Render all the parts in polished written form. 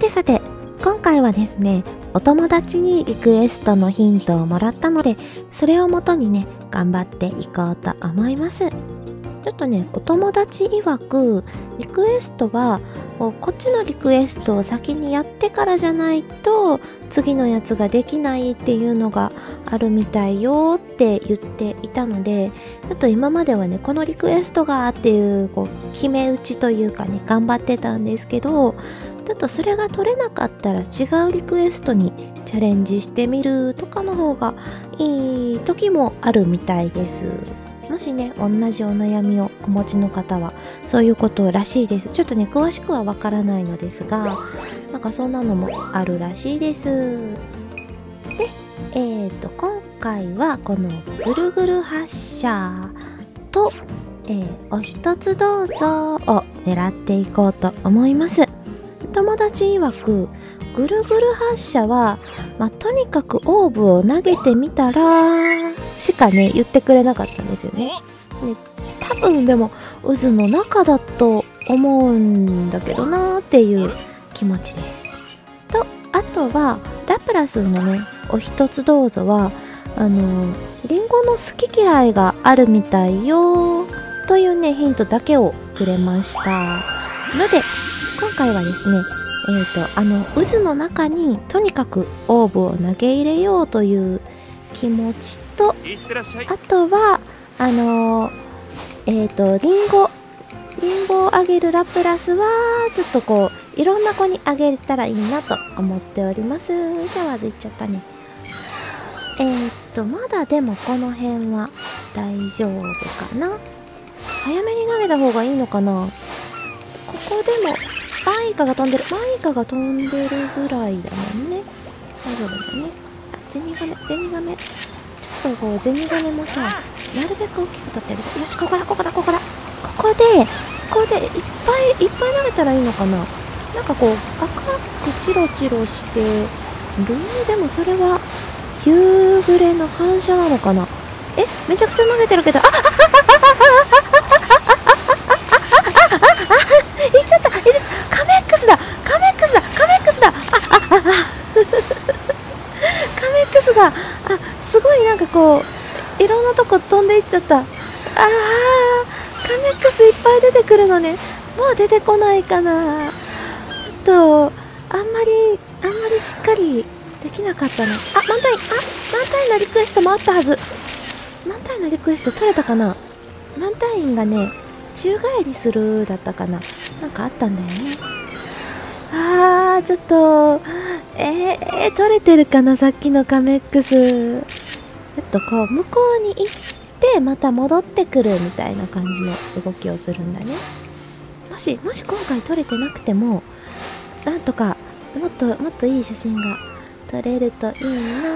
てさて、今回はですね、お友達にリクエストのヒントをもらったので、それをもとにね、頑張っていこうと思います。ちょっとね、お友達曰く、リクエストは、こっちのリクエストを先にやってからじゃないと、次のやつができないっていうのがあるみたいよって言っていたので、ちょっと今まではね、このリクエストがっていう、決め打ちというかね、頑張ってたんですけど、ちょっとそれが取れなかったら違うリクエストにチャレンジしてみるとかの方がいい時もあるみたいです。もしね、同じお悩みをお持ちの方はそういうことらしいです。ちょっとね、詳しくはわからないのですが、なんかそんなのもあるらしいです。で、今回はこのぐるぐる発車と、お一つどうぞを狙っていこうと思います。友達曰く、ぐるぐる発射は、とにかくオーブを投げてみたらしかね、言ってくれなかったんですよね。で、多分でも渦の中だと思うんだけどなーっていう気持ちです。とあとはラプラスのね、お一つどうぞはリンゴの好き嫌いがあるみたいよーというね、ヒントだけをくれましたので、今回はですね、渦の中にとにかくオーブを投げ入れようという気持ちと、あとはリンゴをあげるラプラスはちょっといろんな子にあげれたらいいなと思っております。シャワーズいっちゃったね。まだでもこの辺は大丈夫かな。早めに投げた方がいいのかな。ここでもマイカが飛んでるぐらいだもんね。大丈夫だね。あ、ゼニガメ。ちょっとゼニガメもさ、なるべく大きく取ってる。よし、ここだ。ここで、いっぱい投げたらいいのかな。なんか赤くチロチロしてる。でもそれは、夕暮れの反射なのかな。え、めちゃくちゃ投げてるけど、カメックスだ。カメックスが、すごいなんかいろんなとこ飛んでいっちゃった。カメックスいっぱい出てくるのね。もう出てこないかな。ちょっとあんまりしっかりできなかったな。満タインのリクエストもあったはず。満タインのリクエスト取れたかな。満タインがね、宙返りするだったかな。なんかあったんだよね。ちょっと、取れてるかな、さっきのカメックス。向こうに行って、また戻ってくるみたいな感じの動きをするんだね。もし今回取れてなくても、なんとか、もっといい写真が撮れるといいな。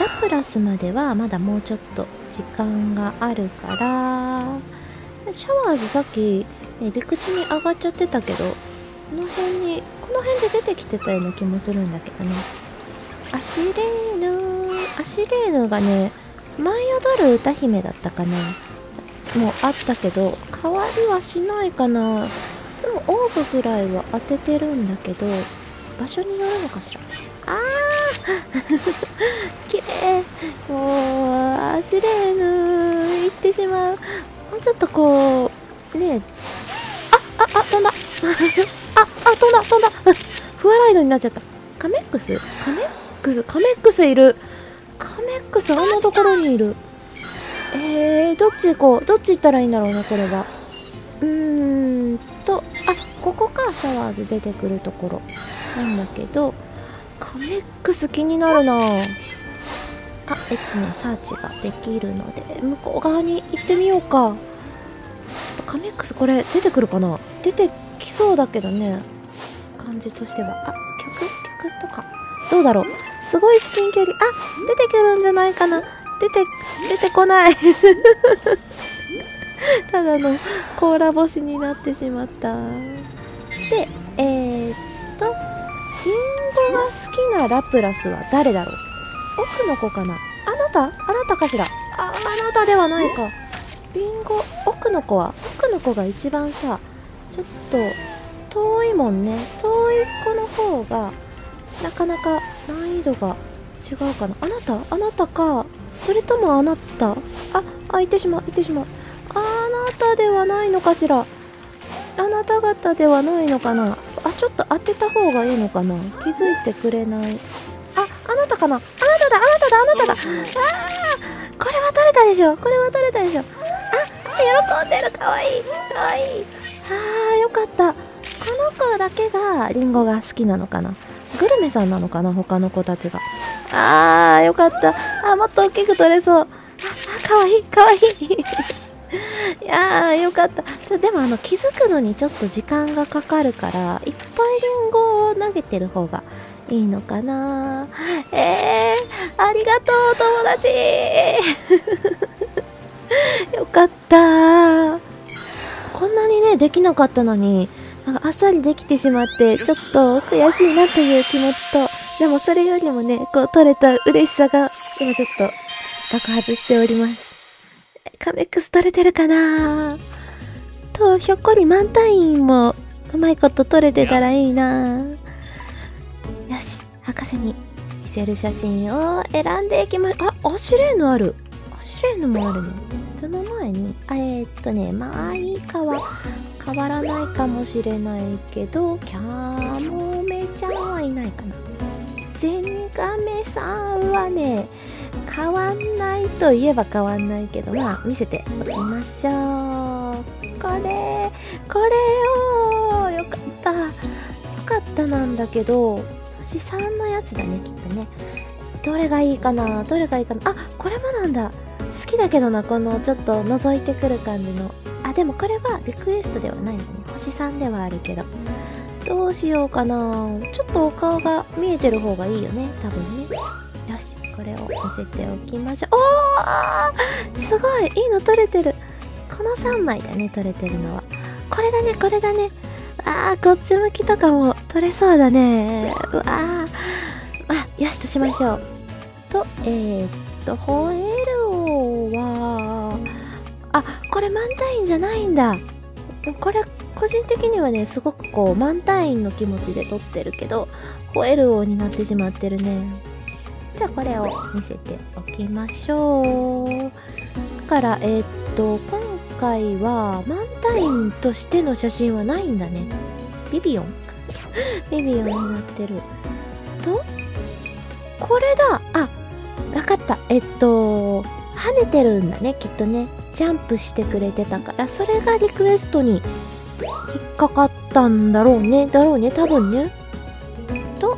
ラプラスまではまだもうちょっと時間があるから、シャワーズさっき、ね、陸地に上がっちゃってたけど、この辺で出てきてたような気もするんだけどね。アシレーヌがね、舞い踊る歌姫だったかな。もうあったけど、変わりはしないかな。いつもオーブぐらいは当ててるんだけど、場所によるのかしら。きれい。もう、アシレーヌ、行ってしまう。もうちょっとねえ、飛んだ。飛んだ。フワライドになっちゃった。カメックスいる。カメックス、あんなところにいる。どっち行ったらいいんだろうね、これは。ここか、シャワーズ出てくるところ。なんだけど、カメックス気になるな。サーチができるので、向こう側に行ってみようか。カメックス、これ出てくるかな。出てきそうだけどね、感じとしては。曲とかどうだろう。すごい至近距離。出てくるんじゃないかな。出てこない。ただの甲羅干しになってしまった。で、リンゴが好きなラプラスは誰だろう。奥の子かな。あなたかしら。あなたではないか。リンゴ、奥の子が一番さ、ちょっと遠いもんね。遠い方がなかなか難易度が違うかな。あなたか、それともあなた、いってしまう。あなたではないのかしら。あなた方ではないのかな。ちょっと当てた方がいいのかな。気づいてくれない。あなたかな。あなただ。これは取れたでしょ。喜んでる。かわいい。よかった。この子だけがリンゴが好きなのかな。グルメさんなのかな、他の子たちが。よかった。もっと大きく取れそう。かわいい。いやーよかった。でも気づくのにちょっと時間がかかるから、いっぱいリンゴを投げてる方がいいのかな。ありがとう友達。よかった。こんなにねできなかったのに、なんかあっさりできてしまってちょっと悔しいなという気持ちと、でもそれよりもねこう取れた嬉しさが今ちょっと爆発しております。カメックス取れてるかなと、ひょっこり満タインもうまいこと取れてたらいいな。よし、博士に見せる写真を選んでいきましょう。アシュレーヌある。アシュレーヌもあるの。その前に、まあいいかは変わらないかもしれないけど、キャモメちゃんはいないかな。ゼニガメさんはね、変わんないといえば変わんないけど、まあ見せておきましょう。これを、よかったなんだけど、星3のやつだねきっとね。どれがいいかな。これもなんだ。好きだけどな、このちょっと覗いてくる感じの。でもこれはリクエストではないのね。星3ではあるけど、どうしようかな。ちょっとお顔が見えてる方がいいよね、多分ね。よし、これを見せておきましょう。おー、すごいいいの取れてる。この3枚だね取れてるのは。これだね。こっち向きとかも取れそうだね。よしとしましょう。ホエロは、これ満タインじゃないんだ。これ個人的にはねすごくこう満タインの気持ちで取ってるけど、ホエロになってしまってるね。じゃあこれを見せておきましょう。だから今回は満タインとしての写真はないんだね。ビビオンになってると、これだ。わかった。跳ねてるんだねきっとね。ジャンプしてくれてたから、それがリクエストに引っかかったんだろうね多分ね。と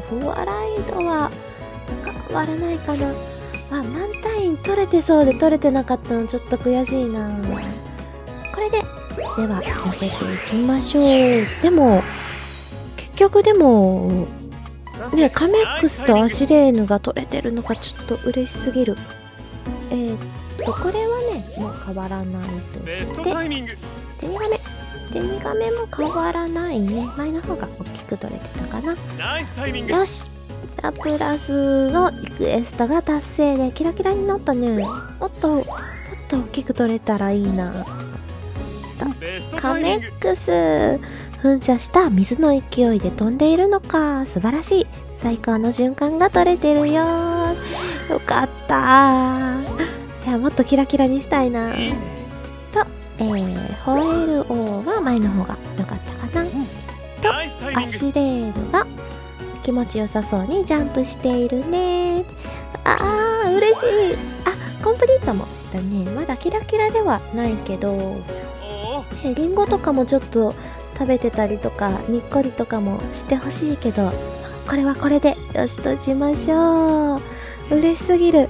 フワライドは変わらないかな。満タイン取れてそうで取れてなかったのちょっと悔しいな。これでは乗せていきましょう。結局ね、カメックスとアシレーヌが取れてるのがちょっと嬉しすぎる。これはねもう変わらないとして、ゼニガメも変わらないね。前の方が大きく取れてたかな。よし、プラスのリクエストが達成でキラキラになったね。もっと大きく取れたらいいな。カメックス、噴射した水の勢いで飛んでいるのか。素晴らしい。最高の瞬間が取れてるよ。よかった。いや、もっとキラキラにしたいな。ホエル王は前の方が良かったかな。と、アシレーヌが気持ちよさそうにジャンプしているね。嬉しい。コンプリートもしたね。まだキラキラではないけど、リンゴとかもちょっと食べてたりとか、にっこりとかもしてほしいけど、これはこれでよしとしましょう。嬉しすぎる。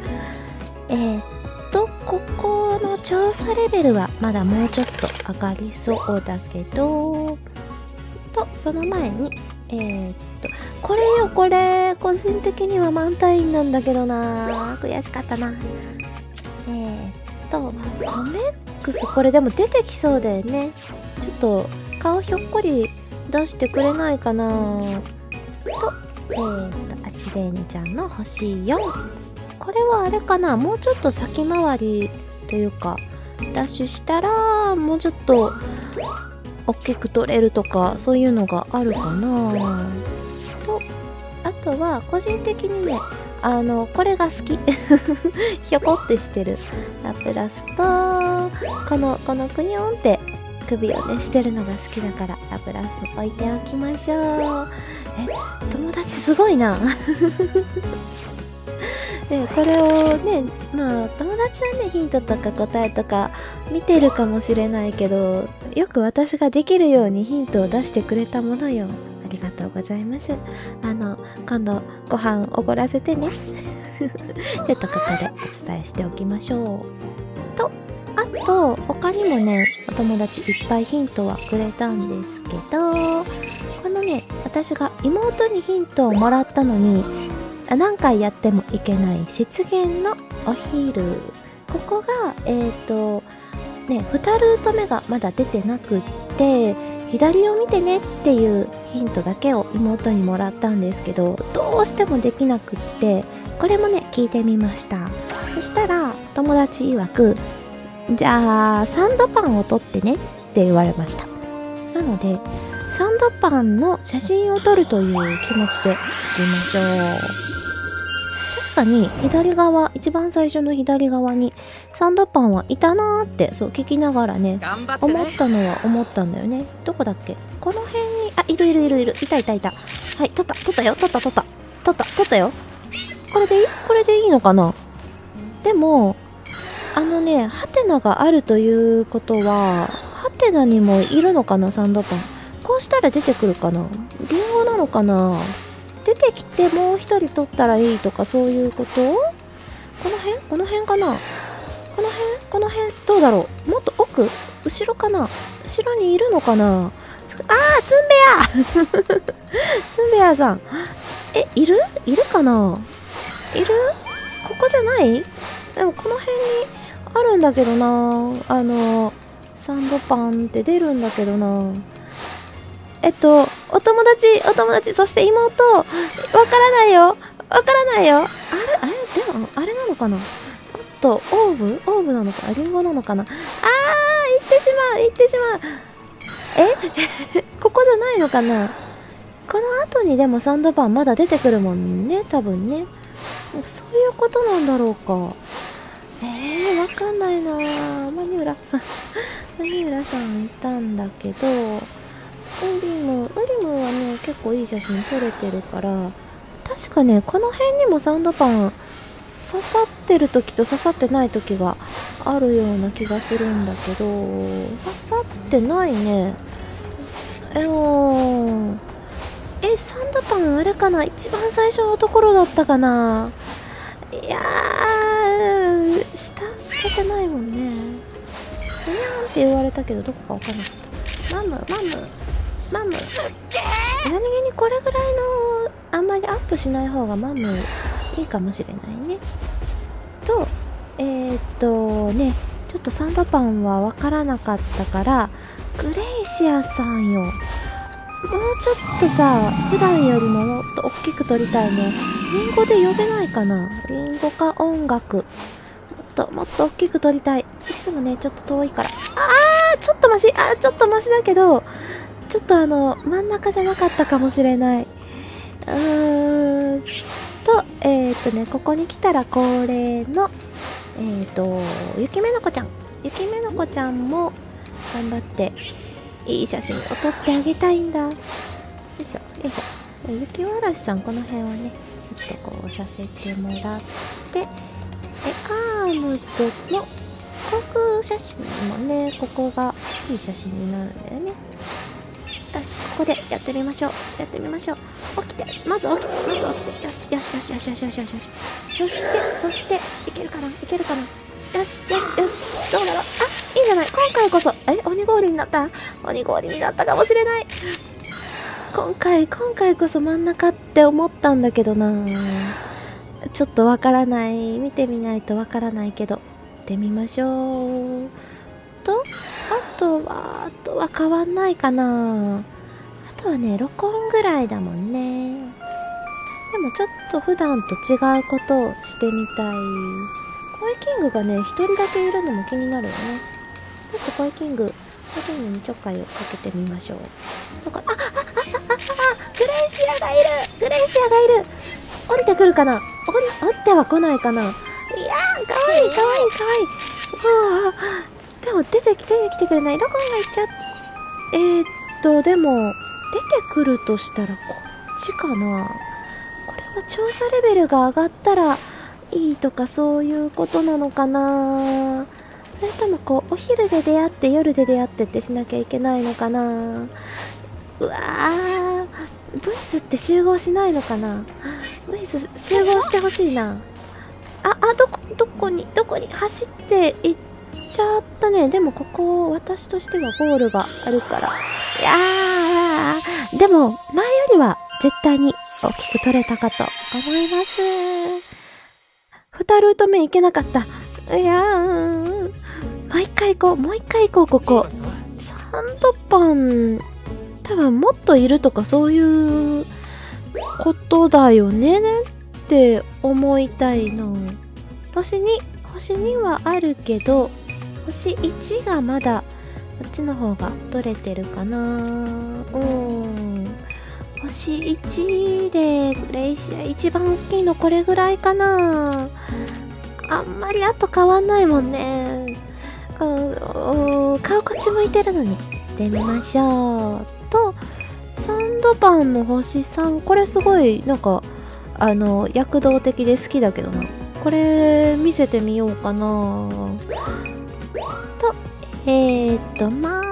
ここの調査レベルはまだもうちょっと上がりそうだけど、とその前にこれ個人的には満タインなんだけどな。悔しかったな。カメックス、これでも出てきそうだよね。ちょっと顔ひょっこり出してくれないかな。とアシレーヌちゃんの星4。これはあれかな、もうちょっと先回りというか、ダッシュしたらもうちょっと大きく取れるとかそういうのがあるかなと、あとは個人的にねこれが好きひょこってしてるラプラスとこのクニョンって首をねしてるのが好きだから、ラプラス置いておきましょう。友達すごいなでこれをね、まあ友達はねヒントとか答えとか見てるかもしれないけど、よく私ができるようにヒントを出してくれたものよ。ありがとうございます。今度ご飯おごらせてねちょっとここでお伝えしておきましょう。とあと他にもねお友達いっぱいヒントはくれたんですけど、このね私が妹にヒントをもらったのに何回やってもいけない雪原のお昼、ここが2ルート目がまだ出てなくって左を見てねっていうヒントだけを妹にもらったんですけど、どうしてもできなくって、これもね聞いてみました。そしたら友達曰く「じゃあサンドパンを撮ってね」って言われました。なのでサンドパンの写真を撮るという気持ちでいきましょう。確かに左側、一番最初の左側にサンドパンはいたなーって、そう聞きながらね思ったんだよね。どこだっけ、この辺にいる、いた、はい、取ったよ。これでいいのかな。でもハテナがあるということはハテナにもいるのかな、サンドパン。こうしたら出てくるかな、リンゴなのかな、出てきてもう一人取ったらいいとかそういうこと？この辺かな？この辺どうだろう？もっと奥？後ろかな？後ろにいるのかな？ツンベアツンベアさん。いるかな？ここじゃない？でもこの辺にあるんだけどな。サンドパンって出るんだけどな。お友達、そして妹、わからないよ。でも、あれなのかな。オーブなのかな、リンゴなのかな。行ってしまう。ここじゃないのかな。この後にでもサンドパンまだ出てくるもんね、多分ね。そういうことなんだろうか。わかんないな。マニュラさんいたんだけど、ウリムはね結構いい写真撮れてるから、確かねこの辺にもサンドパン刺さってる時と刺さってない時があるような気がするんだけど、刺さってないね。サンドパンあれかな、一番最初のところだったかな。いやー下じゃないもんね。ふにゃーんって言われたけどどこかわかんなかった。マム何気にこれぐらいのあんまりアップしない方がマムいいかもしれないね。とねちょっとサンドパンは分からなかったからグレイシアさんよ、もうちょっとさ普段よりももっと大きく撮りたいね。リンゴで呼べないかな、リンゴか音楽、もっと大きく撮りたい。いつもねちょっと遠いから、ちょっとマシだけどちょっと真ん中じゃなかったかもしれない。ここに来たら恒例のゆきめのこちゃんも頑張っていい写真を撮ってあげたいんだ。よいしょよいしょ。ゆきわらしさんこの辺をねちょっとこうさせてもらって、アームドの航空写真もねここがいい写真になるんだよね。よし、ここでやってみましょう。まず起きて。よし。そして、いけるかな。よし。どうだろう。あ、いいんじゃない。今回こそ、鬼氷になったかもしれない。今回こそ真ん中って思ったんだけどな。ちょっとわからない。見てみないとわからないけど、行ってみましょう。あとは変わんないかな。あとはね録音ぐらいだもんね。でもちょっと普段と違うことをしてみたい。コイキングがね一人だけいるのも気になるよね。ちょっとコイキングここにちょっかいをかけてみましょう。あっあっあっあっあ、グレイシアがいる、グレイシアがいる。降りてくるかな、降りては来ないかな。いやー、かわいいかわいいかわいい。ああ、でも出てきてくれない。ロコンがいっちゃった。でも出てくるとしたらこっちかな。これは調査レベルが上がったらいいとかそういうことなのかな。それともこうお昼で出会って夜で出会ってってしなきゃいけないのかな。うわー、ブイズって集合しないのかな。ブイズ集合してほしいな。あ、どこに走っていっちゃったね。でもここ私としてはゴールがあるから。いやー、でも前よりは絶対に大きく取れたかと思います。2ルート目いけなかった。いやー、もう一回行こう。ここサンドパン多分もっといるとかそういうことだよねって思いたいの。星2はあるけど星1がまだこっちの方が取れてるかな。星1でグレイシア一番大きいのこれぐらいかな。あんまりあと変わんないもんね。顔こっち向いてるのにしてみましょう。とサンドパンの星3、これすごいなんか躍動的で好きだけどな。これ見せてみようかな。とマ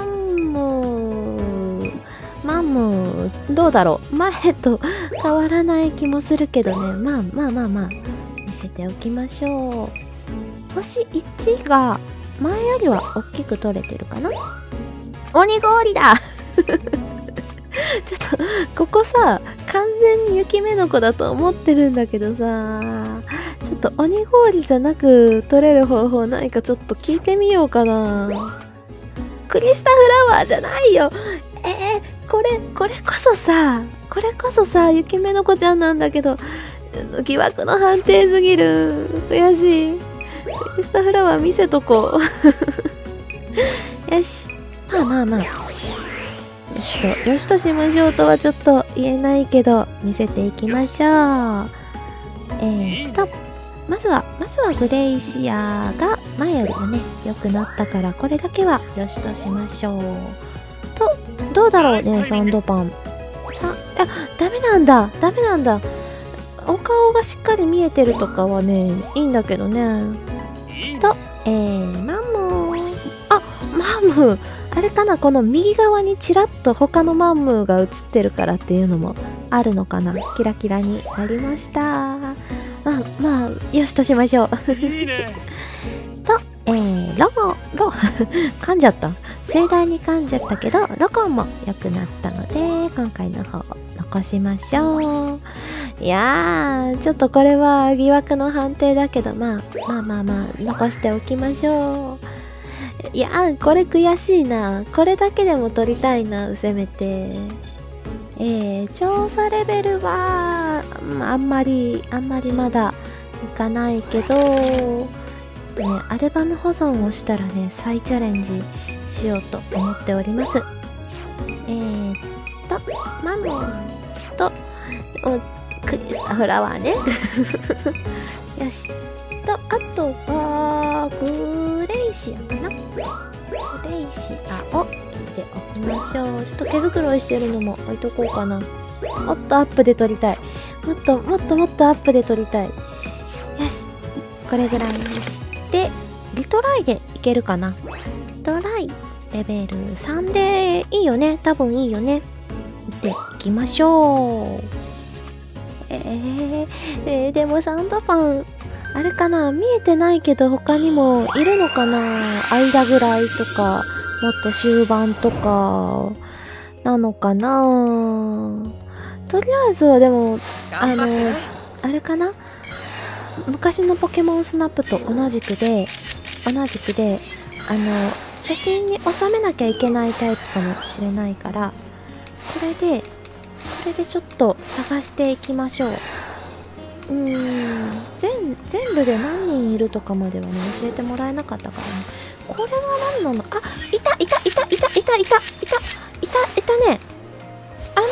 ンムーどうだろう、前と変わらない気もするけどね。まあ見せておきましょう。星1が前よりは大きく取れてるかな。鬼氷だちょっとここさ完全に雪目の子だと思ってるんだけどさ、ちょっと鬼氷じゃなく取れる方法ないかちょっと聞いてみようかな。クリスタフラワーじゃないよ。これこそさ雪目の子ちゃんなんだけど疑惑の判定すぎる。悔しい。クリスタフラワー見せとこうよし、まあよしとし無情とはちょっと言えないけど見せていきましょう。まずはグレイシアが前よりもね良くなったからこれだけはよしとしましょう。とどうだろうね、サンドパンさあ。ダメなんだ。お顔がしっかり見えてるとかはねいいんだけどね。と、マンムーあれかな、この右側にちらっと他のマンムーが映ってるからっていうのもあるのかな。キラキラになりました。まあよしとしましょういい、ね、と、噛んじゃった。盛大に噛んじゃったけどロコンも良くなったので今回の方残しましょう。いやー、ちょっとこれは疑惑の判定だけど、まあ残しておきましょう。いやー、これ悔しいな。これだけでも取りたいな、せめて。調査レベルはあんまりまだいかないけど、アルバム保存をしたらね再チャレンジしようと思っております。マンモーとクリスタフラワーねよしと、あとはグレイシアかな。グレイシアを見ておきましょう。ちょっと毛づくろいしてるのも置いとこうかな。もっとアップで撮りたい。もっとアップで撮りたい。よし、これぐらいにしてリトライでいけるかな。リトライレベル3でいいよね、多分いいよね。見ていきましょう。でもサンドパンあれかな、見えてないけど他にもいるのかな。間ぐらいとかもっと終盤とかなのかな。とりあえずはでもあれかな、昔のポケモンスナップと同じくで写真に収めなきゃいけないタイプかもしれないから、これでちょっと探していきましょう。全部で何人いるとかまではね教えてもらえなかったからね。これは何なの。あ、いたいたいたいたいいたね。あの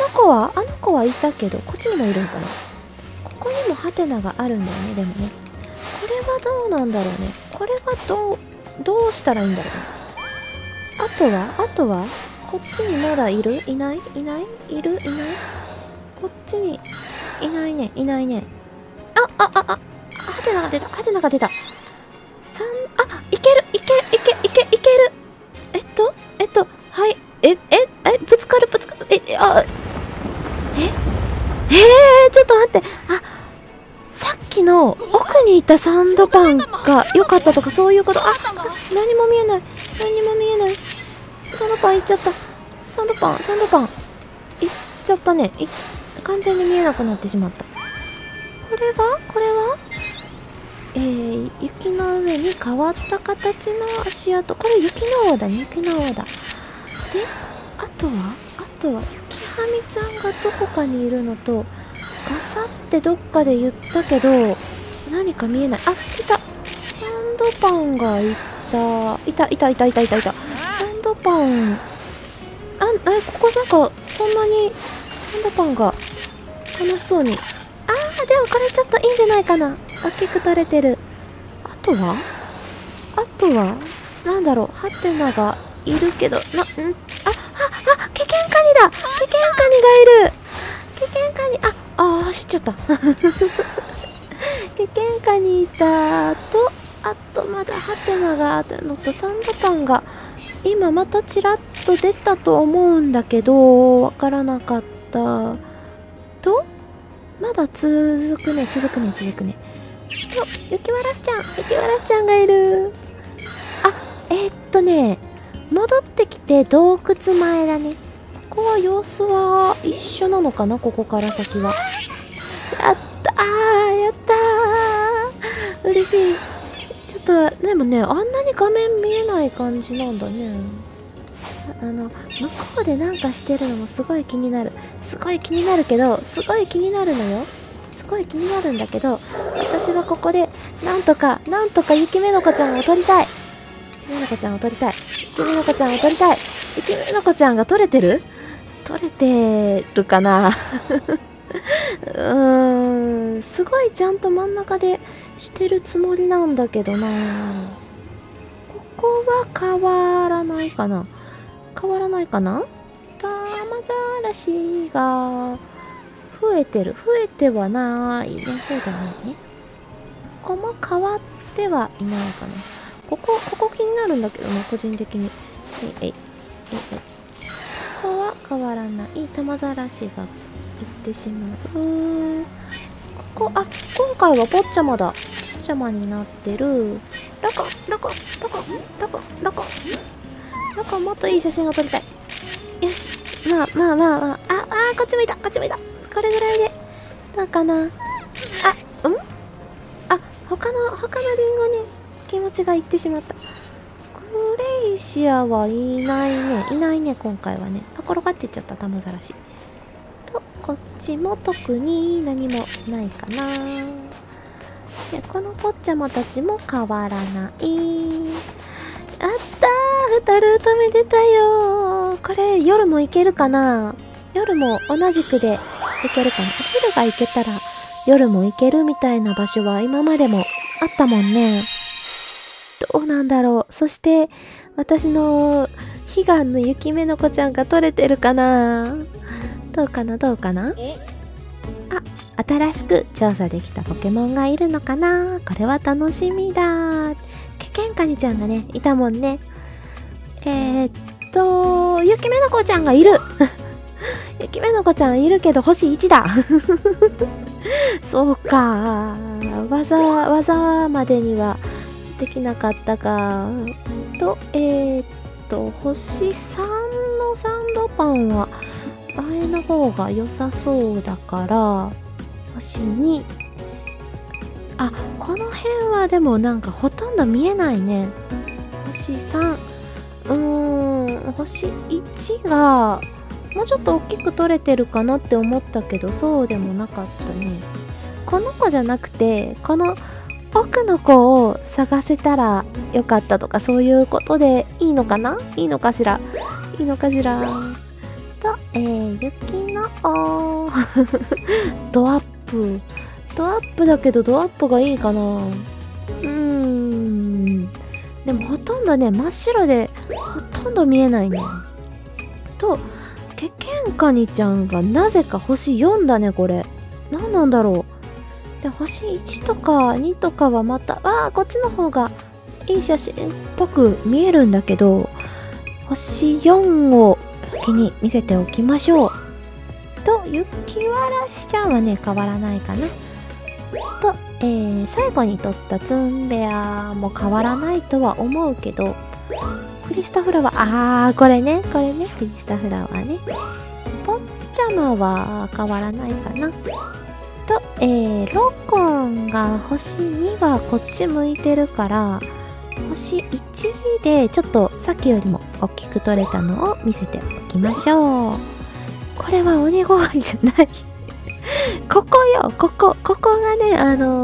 子はいたけど、こっちにもいるのかな。ここにもハテナがあるんだよね。でもね、これはどうなんだろうね。これはどうしたらいいんだろう。あとはこっちにまだいる？いない？いない？いる？いない？こっちにいないね。いないね。ハテナが出た。あ、いける。はい。ぶつかる。ちょっと待って。あ、さっきの奥にいたサンドパンが良かったとかそういうこと。あ、何も見えない。サンドパン行っちゃった。サンドパン。行っちゃったね。完全に見えなくなってしまった。これは雪の上に変わった形の足跡。これ雪の王だね。で、あとは雪はみちゃんがどこかにいるのと、ガサってどっかで言ったけど何か見えない。あ、いた。サンドパンがいた。サンドパン、ここなんかそんなにサンドパンが楽しそうに。でもこれちょっといいんじゃないかな。大きく垂れてる。あとはなんだろう。ハテナがいるけどケケンカニだ。ケケンカニがいる。走っちゃった。ケケンカニいたと、あとまだハテナがあるのと、サンドパンが今またちらっと出たと思うんだけど、わからなかったと、まだ続くね。雪わらしちゃんがいる。戻ってきて洞窟前だね。ここは様子は一緒なのかな。ここから先は。やったー、嬉しい。ちょっとでもね、あんなに画面見えない感じなんだね。向こうでなんかしてるのもすごい気になるんだけど、私はここでなんとか雪めのこちゃんを撮りたい。雪めのこちゃんが撮れてるかな。すごいちゃんと真ん中でしてるつもりなんだけどな。ここは変わらないかな。タマザラシが増えてはないね。ここも変わってはいないかな。ここ気になるんだけどね、個人的に。ここは変わらない。タマザラシが行ってしまう。ここ、今回はポッチャマだ。ポッチャマになってる。ラコン、もっといい写真が撮りたい。よし。まあ。こっち向いた。これぐらいでどうかな。他のリンゴに気持ちがいってしまった。クレイシアはいないね。今回はね。転がっていっちゃった。タマザラシと、こっちも特に何もないかな。で、このポッチャマたちも変わらない。2ルート目出たよ。これ夜も行けるかな。夜も同じくで行けるかな。お昼が行けたら夜も行けるみたいな場所は今までもあったもんね。どうなんだろう。そして私の悲願の雪めのこちゃんが撮れてるかな。どうかな。新しく調査できたポケモンがいるのかな。これは楽しみだ。ケケンカニちゃんがね、いたもんね。雪めのこちゃんがいる。雪めのこちゃんいるけど星1だ。そうか。技までにはできなかったか。星3のサンドパンは前の方が良さそうだから、星2。この辺はでもなんかほとんど見えないね。星3。星1がもうちょっと大きく取れてるかなって思ったけど、そうでもなかったね。この子じゃなくてこの奥の子を探せたらよかったとか、そういうことでいいのかな。いいのかしら。いいのかしらと、雪の王ドアップだけど、ドアップがいいかな。でもほとんどね、真っ白でほとんど見えないね。と、ケケンカニちゃんがなぜか星4だね、これ。何なんだろう。で、星1とか2とかはまた、わあ、こっちの方がいい写真っぽく見えるんだけど、星4を先に見せておきましょう。と、雪わらしちゃんはね、変わらないかな。と、最後に撮ったツンベアも変わらないとは思うけど、クリスタフラワー、あー、これね、クリスタフラワーね。ポッチャマは変わらないかな。と、ロコンが星2はこっち向いてるから、星1でちょっとさっきよりも大きく撮れたのを見せておきましょう。これは鬼ご飯じゃない。ここよ、ここが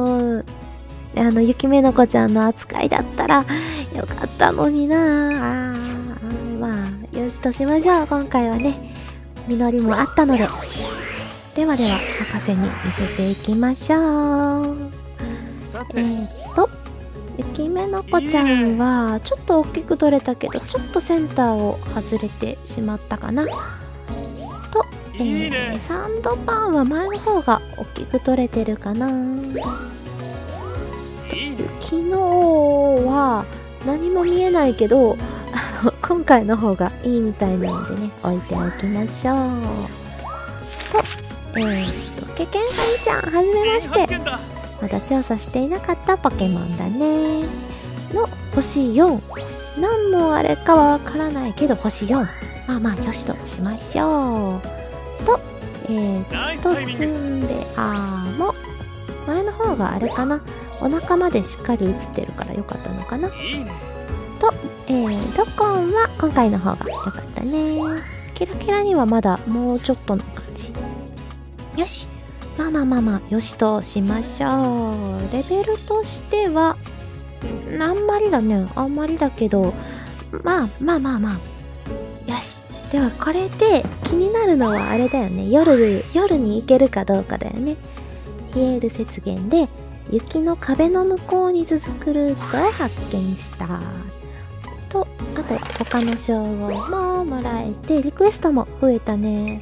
ね、雪めのこちゃんの扱いだったらよかったのにな。まあ、よしとしましょう。今回はね、実りもあったので。ではでは、博士に見せていきましょう。雪めのこちゃんは、ちょっと大きく取れたけど、ちょっとセンターを外れてしまったかな。サンドパンは前の方が大きく取れてるかな。昨日は何も見えないけど、今回の方がいいみたいなのでね、置いておきましょう。と、ケケンカニちゃん、はじめまして。まだ調査していなかったポケモンだね。の星4、何のあれかはわからないけど星4、まあまあよしとしましょう。と、ツンベアも前の方があれかな、お腹までしっかり映ってるからよかったのかな。と、ドコンは今回の方がよかったね。キラキラにはまだもうちょっとの感じ。よし、まあまあまあまあよしとしましょう。レベルとしてはあんまりだね、あんまりだけど、まあまあまあまあよし。ではこれで気になるのはあれだよね、夜に行けるかどうかだよね。ヒエール雪原で雪の壁の向こうに続くルートを発見したと、あと他の称号ももらえてリクエストも増えたね。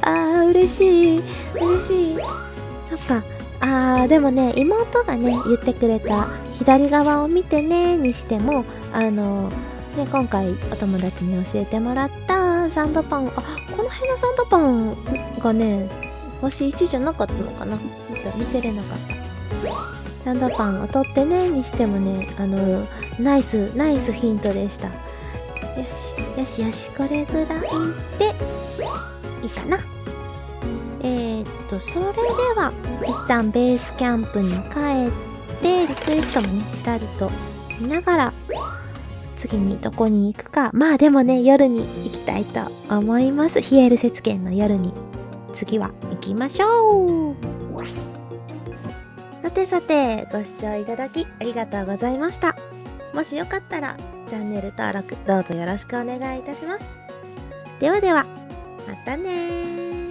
あー、嬉しい。なんか、でもね、妹がね言ってくれた左側を見てねにしても、ね、今回お友達に教えてもらったサンドパン、この辺のサンドパンがね、星1じゃなかったのかな、見せれなかった。サンドパンを取ってねにしてもね、ナイスヒントでした。よし、これぐらいでいいかな。それでは一旦ベースキャンプに帰って、リクエストもねちらりと見ながら次にどこに行くか。まあでもね、夜に行きたいと思います。ヒエール雪原の夜に次は行きましょう。さてさて、ご視聴いただきありがとうございました。もしよかったらチャンネル登録どうぞよろしくお願いいたします。ではでは、またね。